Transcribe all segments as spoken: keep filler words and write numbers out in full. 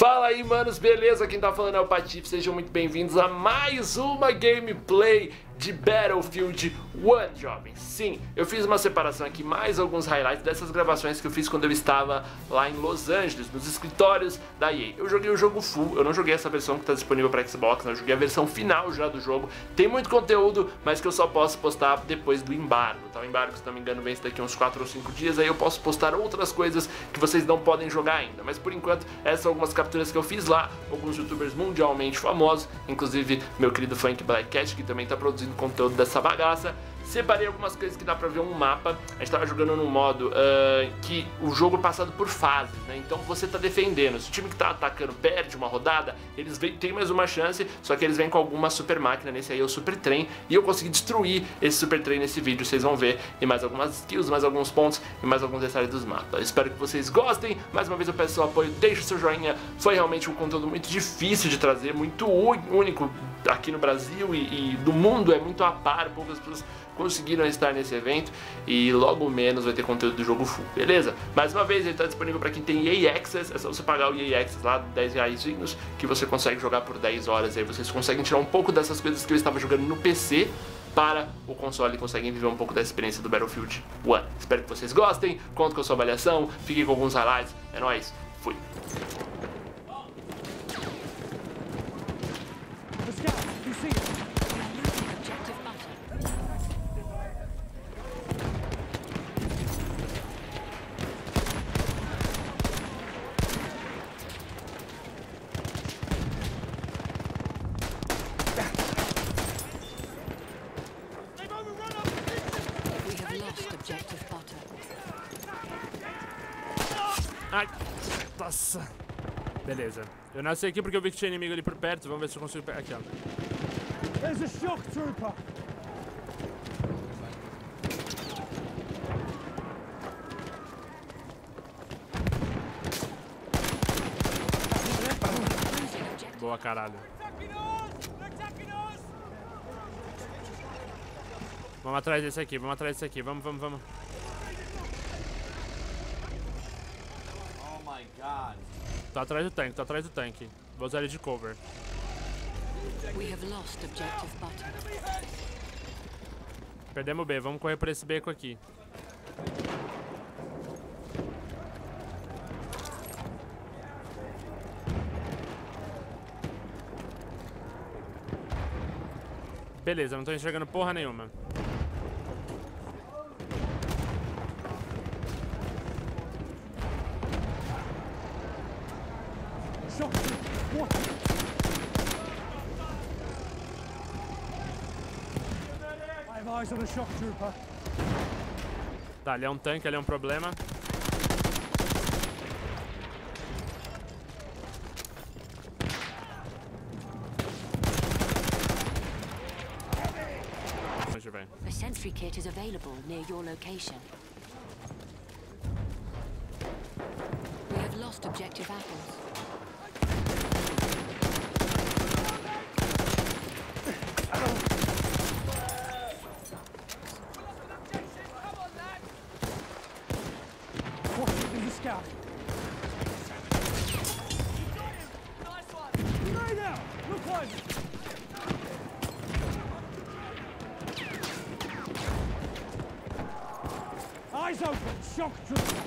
Fala aí, manos, beleza? Quem tá falando é o Patife, sejam muito bem-vindos a mais uma gameplay de Battlefield um, jovens. Sim, eu fiz uma separação aqui, mais alguns highlights dessas gravações que eu fiz quando eu estava lá em Los Angeles, nos escritórios da E A. Eu joguei o jogo full, eu não joguei essa versão que está disponível para Xbox, não, eu joguei a versão final já do jogo. Tem muito conteúdo, mas que eu só posso postar depois do embargo, tá? O embargo, se não me engano, vem daqui a uns quatro ou cinco dias, aí eu posso postar outras coisas que vocês não podem jogar ainda. Mas por enquanto, essas são algumas capturas que eu fiz lá, alguns youtubers mundialmente famosos, inclusive meu querido funk Black Cat, que também está produzindo conteúdo dessa bagaça. Separei algumas coisas que dá pra ver um mapa. A gente tava jogando num modo uh, que o jogo é passado por fases, né? Então você tá defendendo. Se o time que tá atacando perde uma rodada, eles vem, tem mais uma chance, só que eles vêm com alguma super máquina. Nesse aí é o super trem, e eu consegui destruir esse super trem nesse vídeo, vocês vão ver. E mais algumas skills, mais alguns pontos e mais alguns detalhes dos mapas. Eu espero que vocês gostem. Mais uma vez eu peço seu apoio, deixa o seu joinha. Foi realmente um conteúdo muito difícil de trazer, muito único aqui no Brasil e, e do mundo, é muito a par, poucas pessoas conseguiram estar nesse evento, e logo menos vai ter conteúdo do jogo full, beleza? Mais uma vez, ele está disponível para quem tem E A Access, é só você pagar o E A Access lá, dez reais, que você consegue jogar por dez horas, aí vocês conseguem tirar um pouco dessas coisas que eu estava jogando no P C para o console e conseguem viver um pouco da experiência do Battlefield um. Espero que vocês gostem, conto com a sua avaliação, fiquem com alguns highlights, é nóis, fui! Ai, nossa. Beleza. Eu nasci aqui porque eu vi que tinha inimigo ali por perto. Vamos ver se eu consigo pegar aqui, ó. There's a shock trooper. Boa, caralho. Vamos atrás desse aqui, vamos atrás desse aqui. Vamos, vamos, vamos. Tá atrás do tanque, tá atrás do tanque. Vou usar ele de cover. Perdemos o B, vamos correr por esse beco aqui. Beleza, não tô enxergando porra nenhuma. Tá, ali é um tanque, ali é um problema. A sentry kit is available near your location. We have lost objective apples. Eyes open, shock trooper.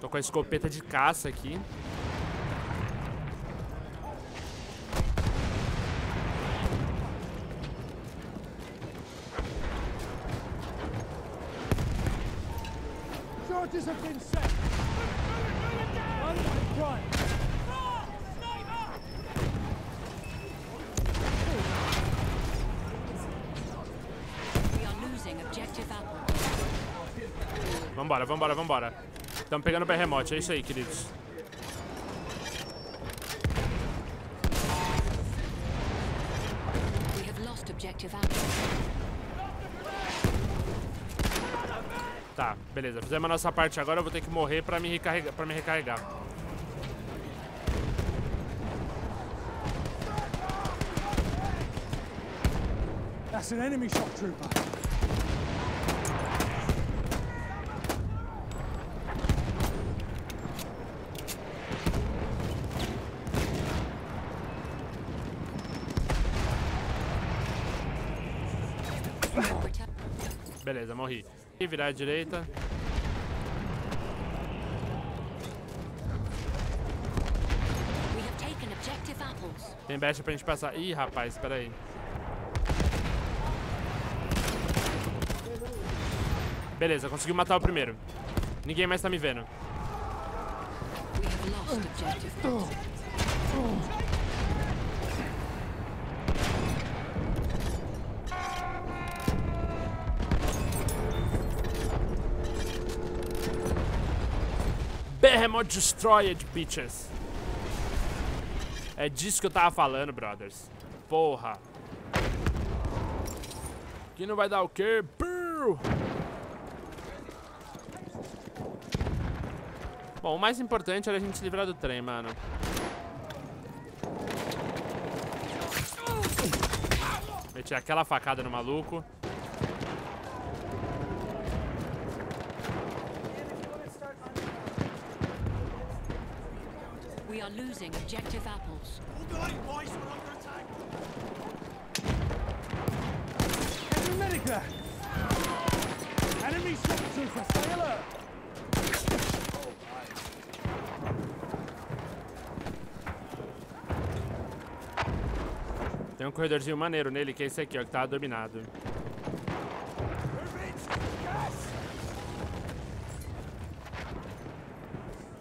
Tô com a escopeta de caça aqui. Charges have been set. We are losing objective apple. Vambora, vambora, vambora. Estamos pegando o pé remote, é isso aí, queridos. Tá, beleza. Fizemos a nossa parte agora, eu vou ter que morrer pra me recarregar, pra me recarregar. That's an enemy shock trooper. Beleza, morri. E virar à direita. Tem brecha pra gente passar. Ih, rapaz, espera aí. Beleza, consegui matar o primeiro. Ninguém mais tá me vendo. Behemoth destroyed, bitches. É disso que eu tava falando, brothers. Porra. Que não vai dar o quê? Bro. Bom, o mais importante era a gente se livrar do trem, mano. Meti aquela facada no maluco. We are losing objective apples. Tem um corredorzinho maneiro nele, que é esse aqui, ó, que tá dominado.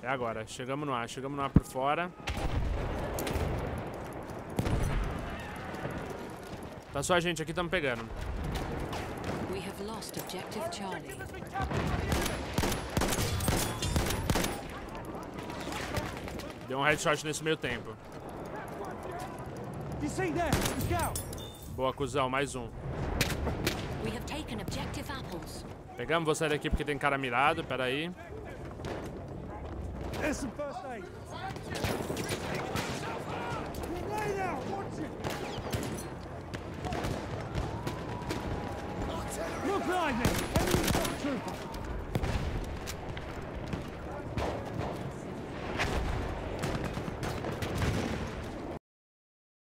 É agora, chegamos no ar, chegamos no ar por fora. Tá só a gente aqui, tamo pegando. We have lost objective Charlie. Deu um headshot nesse meio tempo. Boa, cuzão, mais um. Pegamos, vou sair daqui porque tem cara mirado, peraí.